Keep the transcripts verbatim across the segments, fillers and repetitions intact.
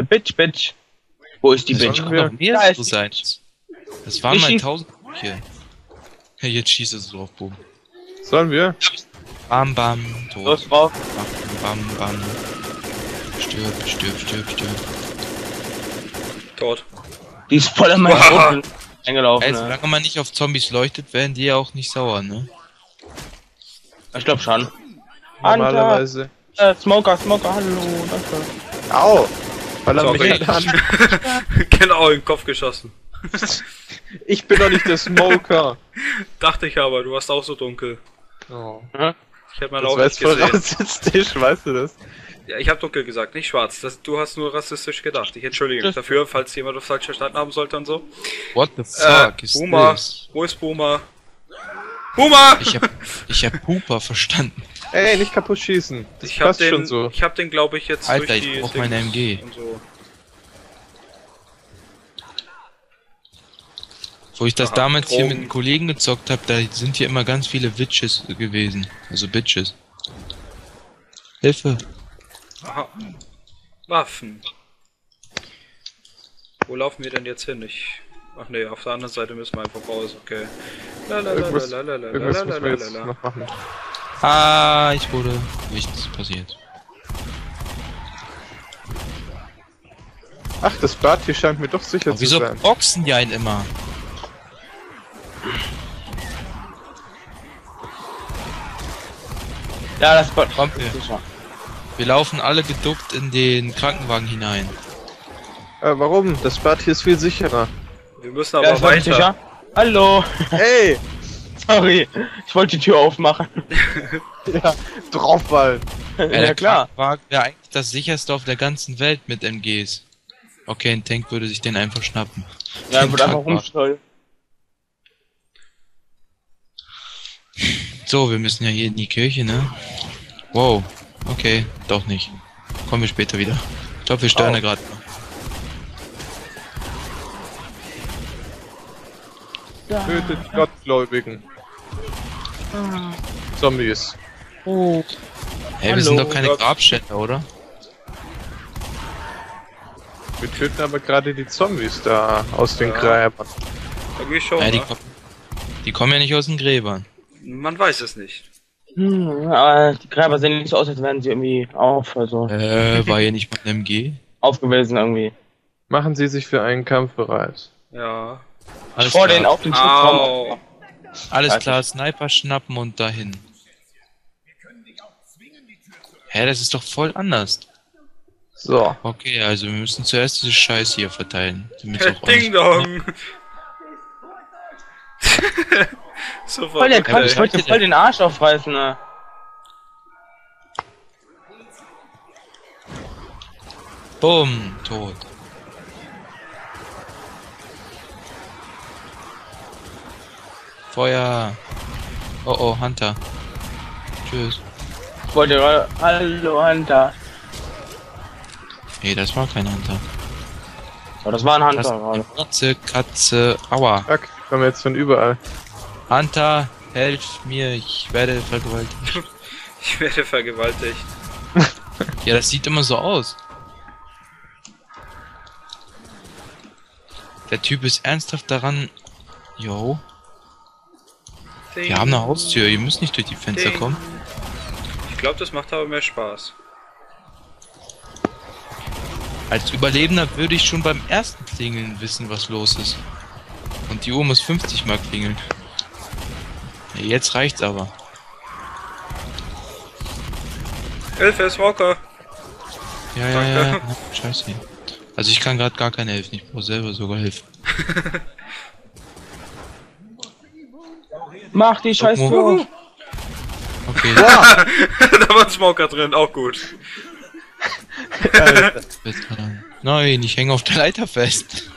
Eine Bitch, Bitch. Wo ist die das Bitch? Doch mehr da so sein. Das waren mal tausend hier. Hey, jetzt schießt es drauf, Boom. Sollen wir? Bam, bam. Tot. Los drauf. Bam, bam, bam. Stirb, stirb, stirb, stirb. Tot. Die ist voll an meinem Boden eingelaufen. Ey, solange man nicht auf Zombies leuchtet, werden die ja auch nicht sauer, ne? Ich glaub schon. Normalerweise. Äh, Smoker, Smoker, hallo, danke. Au! Weil er mich an. Genau, in den Kopf geschossen. Ich bin doch nicht der Smoker. Dachte ich aber, du warst auch so dunkel. Oh. Ich hätte mal auch nicht gesehen. Rassistisch, weißt du das? Ja, ich hab dunkel gesagt, nicht schwarz. Das, du hast nur rassistisch gedacht. Ich entschuldige mich dafür, falls jemand das falsch verstanden haben sollte und so. What the fuck äh, is Boomer, this? Wo ist Boomer? Boomer! Ich hab, ich hab Hooper verstanden. Ey, nicht kaputt schießen. Das ich, hab den, schon so. Ich hab den, glaube ich, jetzt Alter, durch die ich brauch meine M G. Und so. Wo ich das Aha, damals Drogen. Hier mit Kollegen gezockt habe, da sind hier immer ganz viele Witches gewesen. Also Bitches. Hilfe. Aha. Waffen. Wo laufen wir denn jetzt hin? Ich... Ach nee, auf der anderen Seite müssen wir einfach raus, okay. Ah, ich wurde... Nichts passiert. Ach, das Bad hier scheint mir doch sicher zu sein. Wieso boxen die einen immer? Ja, das Bad kommt mir. Wir laufen alle geduckt in den Krankenwagen hinein. Äh, warum? Das Bad hier ist viel sicherer. Wir müssen aber ja, weiter. Sicher? Hallo! Hey! Sorry, ich wollte die Tür aufmachen. Ja, draufballen. Ja, ja, der klar. War ja eigentlich das sicherste auf der ganzen Welt mit M Gs. Okay, ein Tank würde sich den einfach schnappen. Ja, den würde einfach rumstollen. So, wir müssen ja hier in die Kirche, ne? Wow, okay, doch nicht. Kommen wir später wieder. Ich glaube, wir stören oh. da gerade. Tötet die Gottgläubigen. Ah. Zombies. Oh. Hey, Hallo, wir sind doch keine Grabstätte, oder? Wir töten aber gerade die Zombies da aus den ja. Gräbern. Schon, ja, die, ko die kommen ja nicht aus den Gräbern. Man weiß es nicht. Hm, aber die Gräber sehen nicht so aus, als wären sie irgendwie auf. Also. Äh, war hier nicht mal ein M G? Aufgewesen irgendwie. Machen Sie sich für einen Kampf bereit. Ja. Alles Vor klar. den auf den Schutzraum. Alles klar, Sniper schnappen und dahin. Hä, das ist doch voll anders. So. Okay, also wir müssen zuerst diese Scheiße hier verteilen. Ding Dong! Voll der Kampf, ich wollte voll den Arsch aufreißen, ne? Bumm, tot. Feuer! Oh oh, Hunter. Tschüss. Ich wollte gerade... Hallo, Hunter. Nee, das war kein Hunter. Oh, das war ein Hunter gerade. Katze, Katze, aua. Fuck, kommen jetzt von überall. Hunter, helf mir, ich werde vergewaltigt. Ich werde vergewaltigt. Ja, das sieht immer so aus. Der Typ ist ernsthaft daran... Yo. Ding. Wir haben eine Haustür, ihr müsst nicht durch die Fenster Ding. kommen. Ich glaube, das macht aber mehr Spaß. Als Überlebender würde ich schon beim ersten Klingeln wissen, was los ist. Und die Uhr muss fünfzig mal klingeln. Ja, jetzt reicht's aber. Hilfe, ist Walker! Ja, ja, ja, ja, scheiße. Also ich kann gerade gar keine helfen, ich brauche selber sogar Hilfe. Mach die Scheiße hoch! Okay. Ja. Da war ein Smoker drin, auch gut. Nein, ich hänge auf der Leiter fest.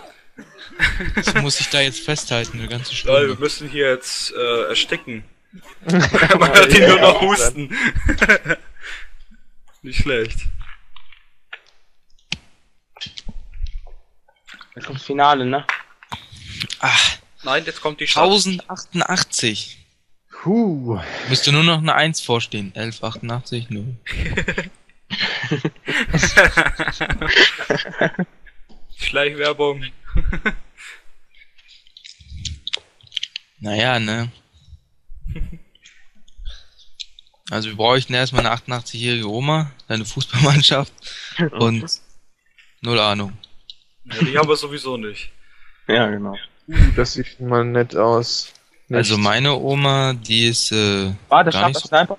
Das muss ich da jetzt festhalten, eine ganze Stunde. Leute, wir müssen hier jetzt äh, ersticken. Man hat ihn nur noch husten. Nicht schlecht. Jetzt kommt's Finale, ne? Ach. Nein, jetzt kommt die Stadt. tausend achtundachtzig. Huh. Müsste nur noch eine eins vorstehen. elf achtundachtzig, null. Schleichwerbung. Naja, ne? Also wir bräuchten erstmal eine achtundachtzig-jährige Oma, eine Fußballmannschaft und null Ahnung. Ja, die haben wir sowieso nicht. Ja, genau. Das sieht mal nett aus. Nicht. Also meine Oma, die ist äh, ah, das gar nicht so... Sniper.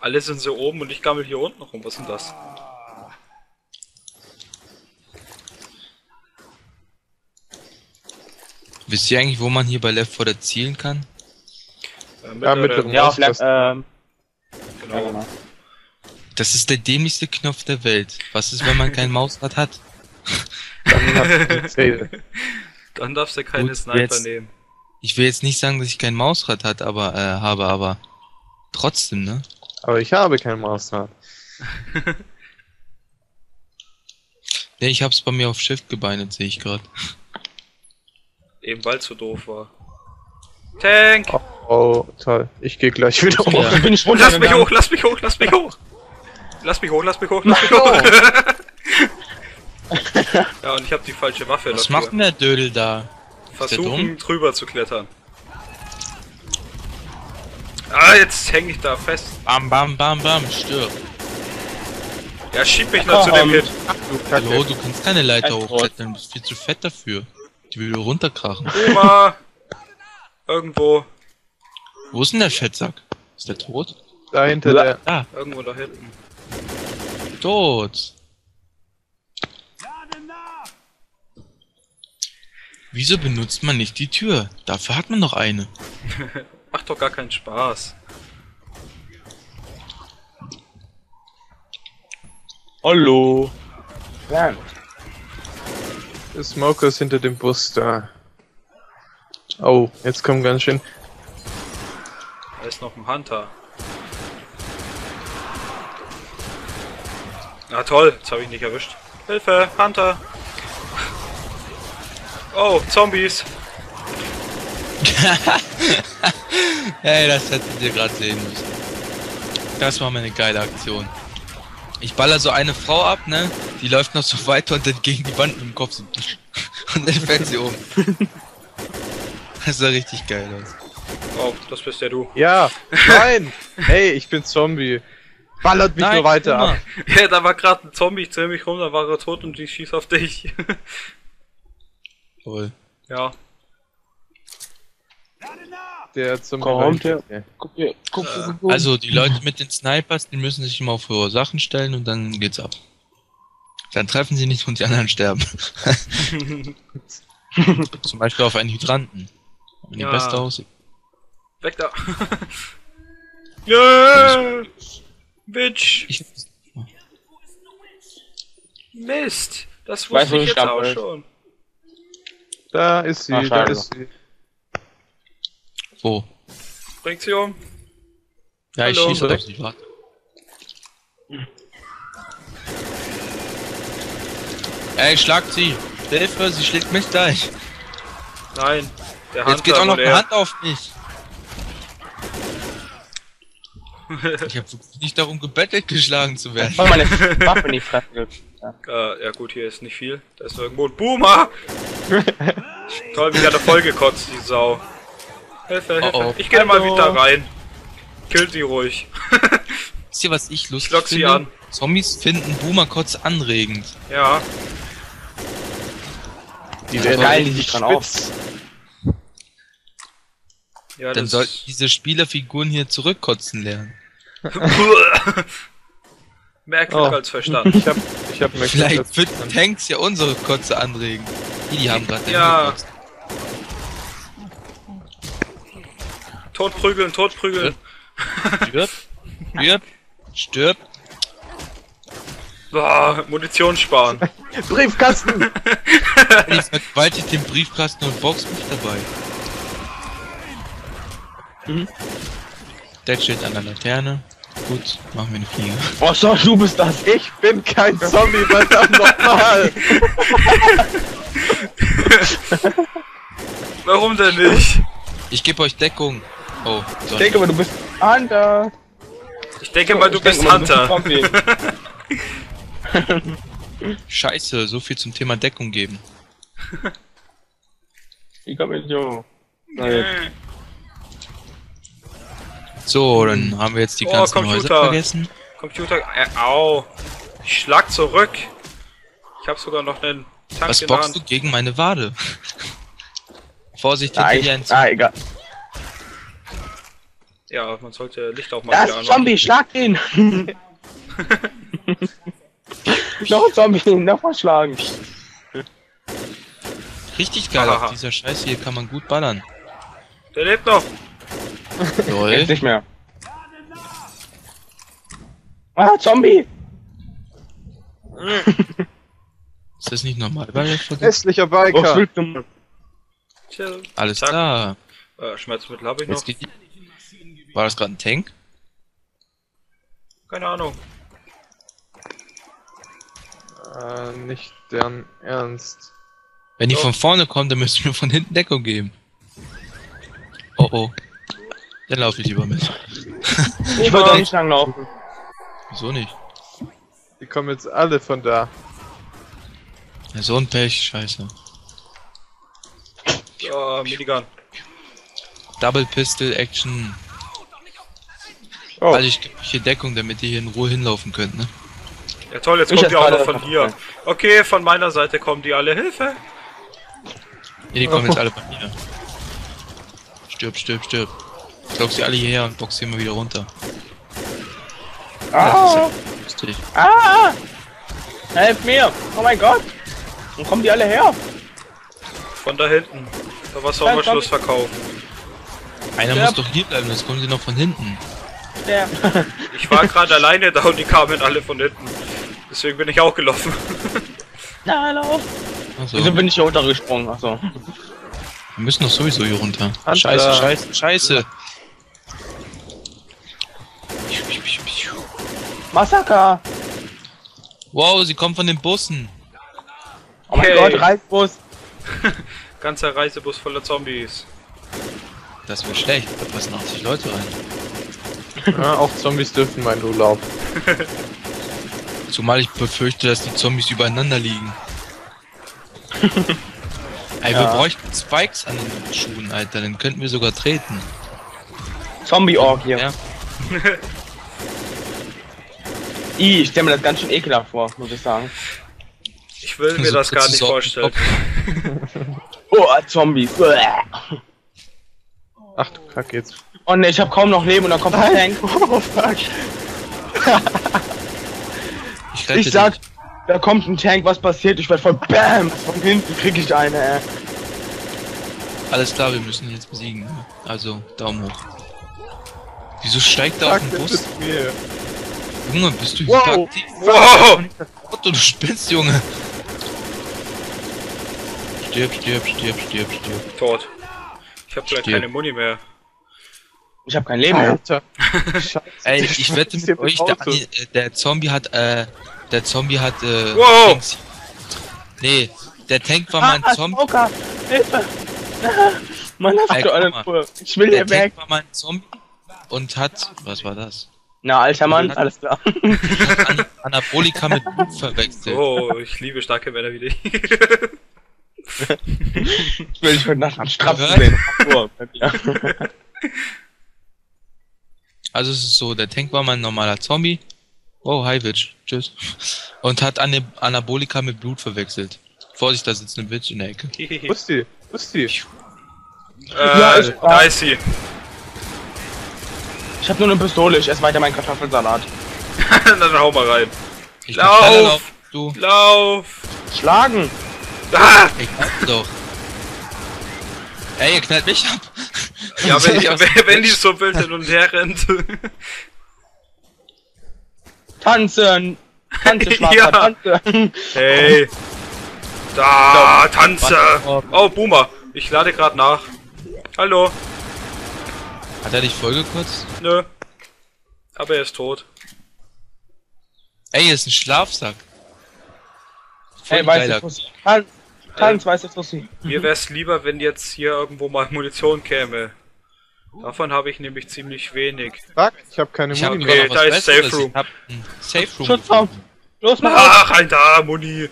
Alle sind so oben und ich gammel hier unten rum. Was ist denn das? Wisst ihr eigentlich, wo man hier bei Left four Dead zielen kann? Äh, mit ja, mittleren. Ja, auf Left, ähm... Genau. Ja, genau. Das ist der dämlichste Knopf der Welt. Was ist, wenn man kein Mausrad hat? Dann darfst du keine Gut, Sniper jetzt, nehmen. Ich will jetzt nicht sagen, dass ich kein Mausrad hat, aber, äh, habe, aber trotzdem, ne? Aber ich habe kein Mausrad. Ne, ich hab's bei mir auf Shift gebeinet, sehe ich gerade. Eben weil es so doof war. Tank! Oh, oh toll. Ich gehe gleich wieder hoch. Ja. Bin ich oh, lass mich hoch, lass mich hoch, lass mich hoch! Lass mich hoch, lass mich hoch, lass mich hoch! Ja, und ich habe die falsche Waffe. Was dafür. Macht denn der Dödel da? Versuchen drüber zu klettern. Ah, jetzt hänge ich da fest. Bam, bam, bam, bam, stirb. Ja, schieb mich noch oh, zu dem Hit. Hallo, du kannst keine Leiter hochklettern, du bist viel zu fett dafür. Die will runterkrachen. Oma! Irgendwo. Wo ist denn der Fettsack? Ist der tot? Da hinter der. Ah. Irgendwo da hinten. Tot. Wieso benutzt man nicht die Tür? Dafür hat man noch eine. Macht doch gar keinen Spaß. Hallo. Ja. Der Smoker ist hinter dem Bus da. Oh, jetzt kommen ganz schön. Da ist noch ein Hunter. Na toll, jetzt habe ich ihn nicht erwischt. Hilfe, Hunter! Oh, Zombies! Hey, das hättet ihr gerade sehen müssen. Das war mal eine geile Aktion. Ich baller so eine Frau ab, ne? Die läuft noch so weiter und dann gegen die Wand mit dem Kopf so. Und dann fällt sie um. Das sah richtig geil aus. Oh, das bist ja du. Ja, nein! Hey, ich bin Zombie. Ballert mich nein, nur weiter immer. Ab. Ja, da war gerade ein Zombie, ich dreh mich rum, da war er tot und ich schieß auf dich. Toll. Ja. Der zum Beispiel. Äh, also die Leute mit den Snipers, die müssen sich immer auf höhere Sachen stellen und dann geht's ab. Dann treffen sie nicht und die anderen sterben. Zum Beispiel auf einen Hydranten. Wenn ja. Die beste aussieht. Weg da! Yeah! Bitch! Ich... Mist! Das wusste ich, ich jetzt auch schon. Da ist sie, Ach, da ist sie. Wo? Bringt sie um? Ja, Hallo, ich schieße doch nicht, warte. Ey, schlagt sie! Hilfe, sie schlägt mich gleich! Nein, der Hand. Jetzt geht auch noch eine Hand auf mich! Ich hab nicht darum gebettelt, geschlagen zu werden. Ich wollte meine Waffe nicht treffen. Ja. Äh, ja gut, hier ist nicht viel. Da ist irgendwo ein Boomer! Toll, wie gerade voll gekotzt, die Sau. Hilfe, Hilfe. Oh, oh. Ich gehe mal wieder rein. Kill sie ruhig. Wisst ihr, was ich lustig ich lock sie finde? An. Zombies finden Boomer-Kotz anregend. Ja. Die werden geil, die sich dran auf. Ja, dann sollten diese Spielerfiguren hier zurückkotzen lernen. Mehr Glück oh. als Verstand. Ich hab, ich hab mehr Vielleicht als wird Verstand. Tanks ja unsere Kotze anregen. Die, die haben gerade ja. Totprügeln, totprügeln. Stirb. Stirb. Stirb. Boah, Munition sparen. Briefkasten! Ich vergewaltig den Briefkasten und Box mich dabei. Mhm. Der steht an der Laterne. Gut, machen wir eine Fliege. Oh, so, du bist das. Ich bin kein Zombie, verdammt nochmal. Warum denn nicht? Ich gebe euch Deckung. Oh, sorry. Ich denke mal, du bist Hunter. Ich denke mal, du ich bist Hunter. Scheiße, so viel zum Thema Deckung geben. Ich hab ihn so. So, dann haben wir jetzt die oh, ganzen Computer. Häuser vergessen. Computer, äh, au. Ich schlag zurück. Ich hab sogar noch einen Tank. Was boxst du gegen meine Wade? Vorsicht, hinter dir ein Zombie. Ah, egal. Ja, man sollte Licht auch mal wieder anmachen. Zombie, schlag den! Noch Zombie, nochmal schlagen. Richtig geil, auf dieser Scheiße hier kann man gut ballern. Der lebt noch! Lol. Nicht mehr. Ah, Zombie! Ist das nicht normal? Hässlicher Biker! Oh, alles Zack. Klar. Äh, Schmerzmittel habe ich noch. War das gerade ein Tank? Keine Ahnung. Äh, nicht deren Ernst. Wenn die oh. von vorne kommen, dann müssen wir von hinten Deckung geben. Oh oh. Dann laufe ich lieber mit. Ich würde da nicht lang laufen. Wieso nicht? Die kommen jetzt alle von da. Ja, so ein Pech, scheiße. Oh, Minigun. Double Pistol Action. Oh. Also ich gebe euch hier Deckung, damit ihr hier in Ruhe hinlaufen könnt, ne? Ja toll, jetzt ich kommt ihr auch noch von hier. Okay, von meiner Seite kommen die alle. Hilfe! Ja, die kommen oh. jetzt alle von hier. Stirb, stirb, stirb. Ich lock sie alle hierher und box sie immer wieder runter. Ah! Ja, ah! Helf mir! Oh mein Gott! Wo kommen die alle her? Von da hinten. Da war Sauberschluss verkaufen. Einer Stirb. muss doch hier bleiben, sonst kommen sie noch von hinten. Stirb. Ich war gerade alleine da und die kamen alle von hinten. Deswegen bin ich auch gelaufen. Na, lauf! Wieso also bin ich hier runtergesprungen? Achso. Wir müssen doch sowieso hier runter. Hunter. Scheiße, scheiße, scheiße! Massaker! Wow, sie kommen von den Bussen! Oh mein hey. Gott, Reisbus! Ganzer Reisebus voller Zombies. Das wäre schlecht, da passen achtzig Leute rein. Ja, auch Zombies dürfen meinen Urlaub. Zumal ich befürchte, dass die Zombies übereinander liegen. Ey, ja. wir bräuchten Spikes an den Schuhen, Alter, dann könnten wir sogar treten. Zombie-Org hier. Ja. I, ich stelle mir das ganz schön ekelhaft vor, muss ich sagen. Ich will mir so das gar nicht vorstellen. Oh, Zombie. Ach du Kack jetzt. Oh ne, ich hab kaum noch Leben und dann kommt ein Tank. Oh fuck. Ich, ich sag, den. da kommt ein Tank, was passiert? Ich werd voll BAM! Von hinten krieg ich eine, ey. Alles klar, wir müssen ihn jetzt besiegen. Also, Daumen hoch. Wieso steigt er auf den Bus? Junge, bist du wow. hyperaktiv? Wow! Otto, du spinnst, Junge! Stirb, stirb, stirb, stirb, stirb. Tot. Ich hab sogar keine Muni mehr. Ich hab kein Leben Alter. mehr. Ey, ich wette mit euch, der, der Zombie hat, äh, der Zombie hat, äh, wow. Tanks. Nee, der Tank war ah, mein Zombie. Hilfe! Mann, hast du alle Ruhe. Ich will hier weg. Der Tank war mein Zombie und hat, was war das? Na, alter Mann, alles klar. An Anabolika mit Blut verwechselt. Oh, ich liebe starke Männer wie dich. Ich will dich heute Nacht am Strapsen sehen. Also es ist so, der Tank war mein normaler Zombie. Oh, hi, Witch. Tschüss. Und hat An Anabolika mit Blut verwechselt. Vorsicht, da sitzt eine Witch in der Ecke. Wo ist die? Wo ist die? Äh, ja, ist da ist sie. Ich hab nur eine Pistole, ich esse weiter meinen Kartoffelsalat. Dann hau mal rein. Ich lauf, lauf! Du! Lauf! Schlagen! Ah! Ich hab doch! Ey, ihr knallt mich ab! Ja, wenn, ja, wenn die so wild hin und her rennt. Tanzen! Tanze, Schwarzer, ja. tanze! Hey! Da, so, tanze! Oh, Boomer! Ich lade gerade nach. Hallo! Hat er dich vollgekotzt? Nö. Aber er ist tot. Ey, hier ist ein Schlafsack. Voll Ey, weißt du, was Hans, Hans, weißt du, was ich... Mir wär's lieber, wenn jetzt hier irgendwo mal Munition käme. Davon habe ich nämlich ziemlich wenig. Fuck, ich habe keine Munition. Okay, da ist Safe Room. Safe Room. Los, mach auf! Ach, halt da, Muni!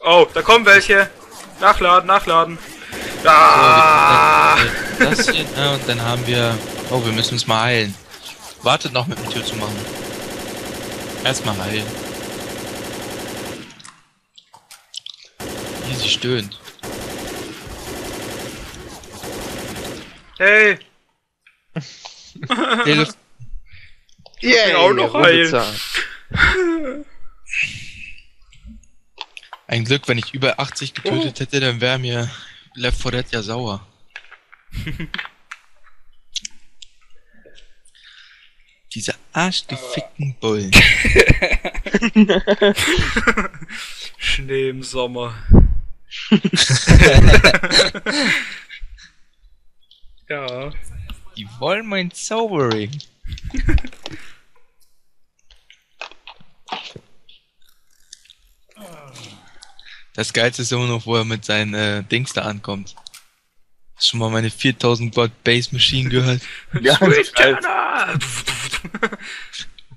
Oh, da kommen welche! Nachladen, nachladen! Ah. So, das hier, ne, und dann haben wir... Oh, wir müssen uns mal heilen. Wartet noch mit der Tür zu machen. Erstmal heilen. Hier, sie stöhnt. Hey! Hey, yeah, ich auch noch heilen. Ein Glück, wenn ich über achtzig getötet oh. hätte, dann wäre mir Left four Dead ja sauer. Diese arschgefickten Bullen. Schnee im Sommer. Ja. Die wollen mein Zaubering. Das Geilste ist immer noch, wo er mit seinen äh, Dings da ankommt. Hast schon mal meine viertausend Watt Bass Machine gehört? Ja,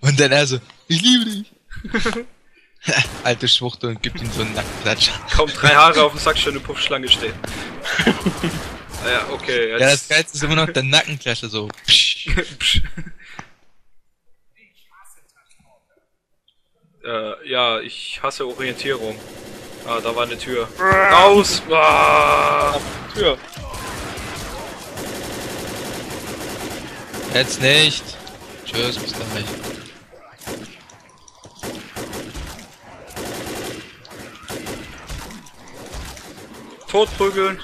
und dann er so, ich liebe dich. Alte Schwuchtel, und gibt ihm so einen Nackenklatscher. Kaum drei Haare auf dem Sack, schöne Puffschlange stehen. Ja, okay. Jetzt. Ja, das Geilste ist immer noch der Nackenklatscher so. äh, ja, ich hasse Orientierung. Ah, da war eine Tür. Raus! Ah, Tür! Jetzt nicht! Tschüss, bis gleich. Totprügeln!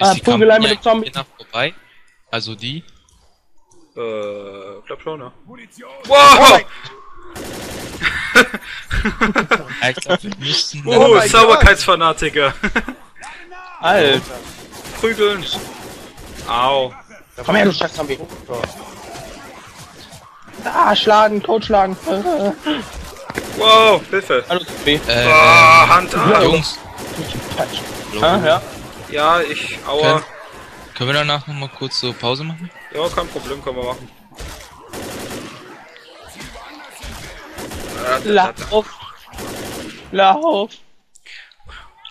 Ah, Prügelei mit dem Zombie! Vorbei? Also die? Äh, glaub schon, ne? Wow! Ich glaub, wir müssen oh, Sauberkeitsfanatiker! Alter! Prügeln! Au! Komm her, du Scheiß-Zombie! Ah, schlagen, totschlagen! Wow, Hilfe! Hallo, Zombie! Äh, oh, Hand an! Jungs! Ah, ja? Ja, ich, aua! Können, können wir danach nochmal kurz so Pause machen? Ja, kein Problem, können wir machen. Lauf! Lauf!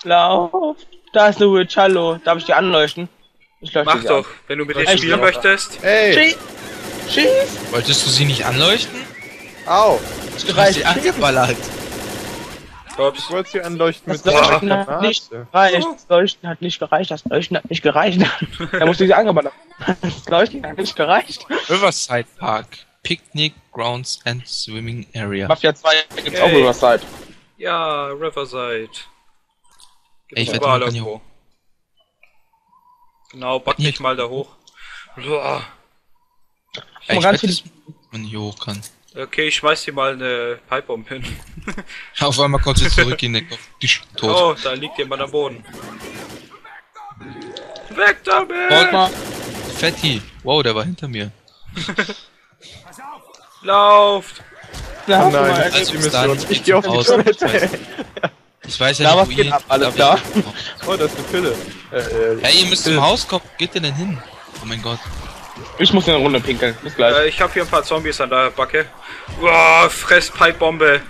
Lauf! Da ist eine Witch, hallo! Darf ich die anleuchten? Ich leuchte Mach doch, an. wenn du mit dir spielen möchtest. Ey! Schieß! Schieß! Wolltest du sie nicht anleuchten? Au! Du hast sie angeballert! Ich wollte sie anleuchten mit der Leuchten hat nicht gereicht. Das Leuchten hat nicht gereicht. Das Leuchten hat nicht gereicht. Da musste sie angeballert. Das Leuchten hat nicht gereicht. Riverside Park. Picnic Grounds and Swimming Area. Mafia zwei gibt's hey. auch Riverside. Ja, Riverside. Gibt's Ey, ich werde mal hier hoch. Genau, back mich mal da hoch. Boah. Ey, ich weiß nicht, ob man hier hoch kann. Okay, ich schmeiß dir mal eine Pipebomb hin. Auf einmal kommt sie zurück in den Kopf. Oh, da liegt jemand am Boden. Weg damit! Warte mal. Fetti. Wow, der war hinter mir. Lauft! Lauf! Oh nein, mal. Also, ich, da nicht ich geh auf die aus, Toilette! Ich weiß, ich weiß ja da nicht, wo geht ab, alles da. Oh, das ist eine Pille. Äh, äh, hey, ihr müsst Pille. zum Haus kommen. Wo geht ihr denn hin? Oh mein Gott. Ich muss eine Runde pinkeln. Bis gleich. Äh, ich hab hier ein paar Zombies an der Backe. Boah, fress Pipebombe.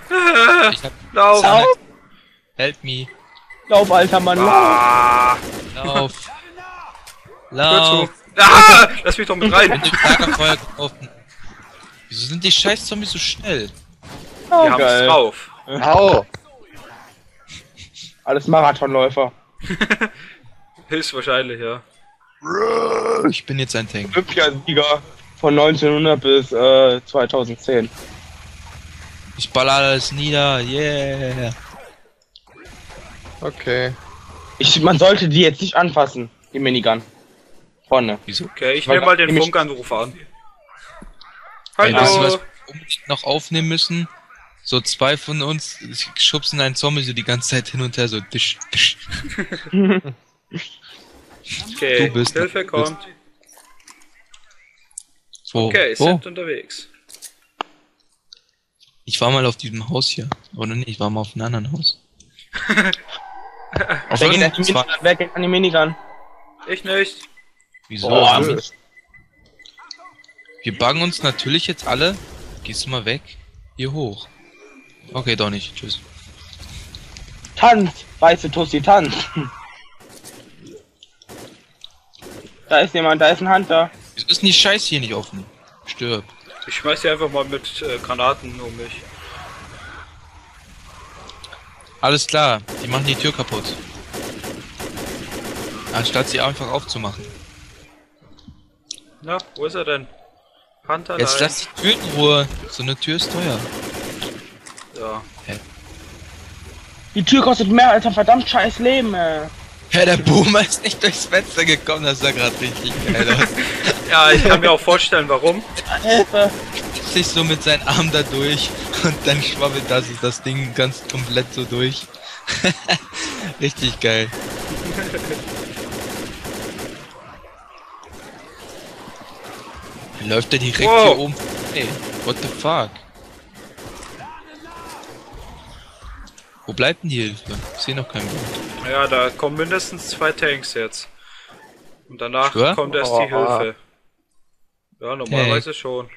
Lauf! Lauf! Help me. Lauf, alter Mann, ah. lauf! Lauf! Lauf! Ah, lass mich doch mit rein! Ich bin im Feuer getroffen. Wieso sind die scheiß Zombies so schnell? Oh, wir geil. haben's drauf. Au. Alles Marathonläufer. Höchstwahrscheinlich, ja. Ich bin jetzt ein Tank. Olympiasieger von neunzehnhundert bis äh, zweitausendzehn. Ich baller alles nieder, yeah. Okay. Ich, man sollte die jetzt nicht anfassen, die Minigun. Vorne. Wieso? Okay, ich nehme mal den Funkanruf an. Hallo. Ey, weißt du, was wir unbedingt noch aufnehmen müssen? So zwei von uns schubsen einen Zombie so die ganze Zeit hin und her, so tisch, tisch. Okay, du bist, Hilfe du kommt. Bist. So. Okay, oh. sind unterwegs. Ich war mal auf diesem Haus hier. Oder nicht, ich war mal auf einem anderen Haus. auf wer, geht die wer geht an die Minigun? Ich nicht. Wieso? Oh, Wir buggen uns natürlich jetzt alle. Gehst du mal weg? Hier hoch. Okay, doch nicht. Tschüss. Tanz! Weiße Tussi, tanz! Da ist jemand, da ist ein Hunter. Wieso ist denn die Scheiße hier nicht offen? Stirb. Ich schmeiß hier einfach mal mit äh, Granaten um mich. Alles klar, die machen die Tür kaputt. Anstatt sie einfach aufzumachen. Na, wo ist er denn? Panther. Jetzt lass die Tür in Ruhe. So eine Tür ist teuer. Ja. Hä? Die Tür kostet mehr als ein verdammt scheiß Leben, ey. Hä, der Boomer ist nicht durchs Fenster gekommen, das ist ja gerade richtig geil aus. Ja, ich kann mir auch vorstellen, warum. Hilfe! Sich so mit seinen Armen da durch und dann schwabbelt das, das Ding ganz komplett so durch. Richtig geil. Läuft der direkt wow. Hier oben? Ey, what the fuck? Wo bleibt denn die Hilfe? Ich sehe noch keinen Grund. Ja, da kommen mindestens zwei Tanks jetzt. Und danach Stör? kommt erst oh, die Hilfe. Ja, normalerweise hey. schon.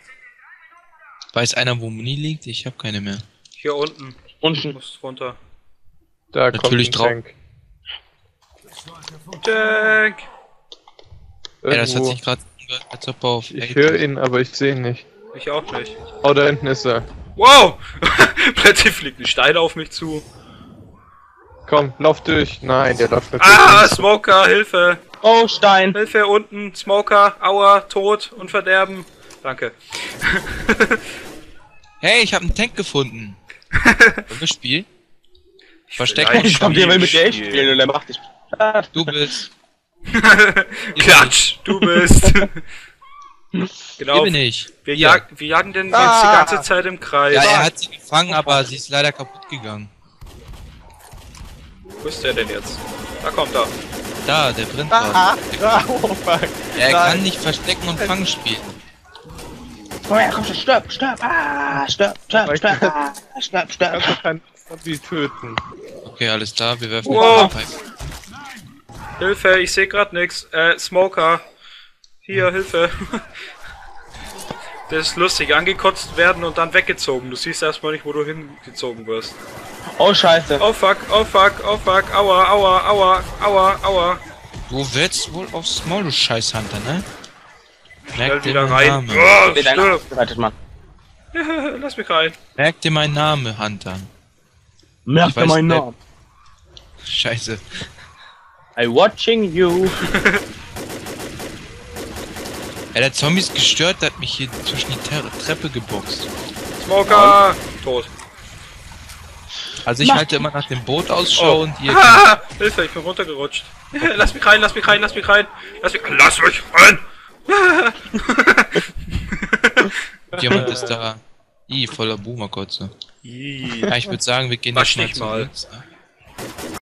Weiß einer, wo Muni liegt? Ich habe keine mehr. Hier unten. Unten. Muss runter. Da Natürlich kommt ein Tank. Tank! Tank. Ey, das hat sich gerade... Auf. Ich höre ihn, aber ich sehe ihn nicht. Ich auch nicht. Oh, da hinten ist er. Wow! Plötzlich fliegt ein Stein auf mich zu. Komm, lauf durch. Nein, der läuft natürlich. Ah, nicht. Smoker, Hilfe! Oh, Stein! Hilfe, unten, Smoker, aua, Tod und Verderben. Danke. Hey, ich habe einen Tank gefunden. Welches Spiel? Versteck mich. Ich komm dir mit der spielen und er macht dich. Du bist. Klatsch, du bist. Genau. Bin ich. Wir, jag wir jagen den ah. jetzt die ganze Zeit im Kreis. Ja, er hat sie gefangen, aber sie ist leider kaputt gegangen. Wo ist der denn jetzt? Da kommt er. Da, der brennt ah. da. Oh, fuck. Ja, er Nein. kann nicht verstecken und fangen spielen. Komm her, komm schon, stirb, stirb, ah, stirb, stirb, stirb, ah, stirb, stirb. Ich kann sie töten. Okay, alles klar, wir werfen wow. den Pipe. Hilfe, ich sehe gerade nichts. Äh, Smoker. Hier, Hilfe. Das ist lustig, angekotzt werden und dann weggezogen. Du siehst erstmal nicht, wo du hingezogen wirst. Oh, scheiße. Oh, fuck, oh, fuck, oh, fuck. Aua, aua, aua, aua, aua. Du willst wohl aufs Maul, du Scheißhunter, ne? Merk dir wieder rein. Oh, stirb. Wartet mal. Lass mich rein. Merk dir meinen Namen, Hunter. Merk dir meinen Namen. Scheiße. I'm watching you. Ja, der Zombie ist gestört, der hat mich hier zwischen die Tre Treppe geboxt. Smoker! Oh. Tot. Also ich Mach. halte immer nach dem Boot Ausschau oh. und ihr... Ah, Hilfe, ich bin runtergerutscht. Lass mich rein, lass mich rein, lass mich rein. Lass mich, lass mich rein! Jemand ist da. Ih, voller Boomerkotze. Ja, ich würde sagen, wir gehen jetzt mal, mal. zum Netz.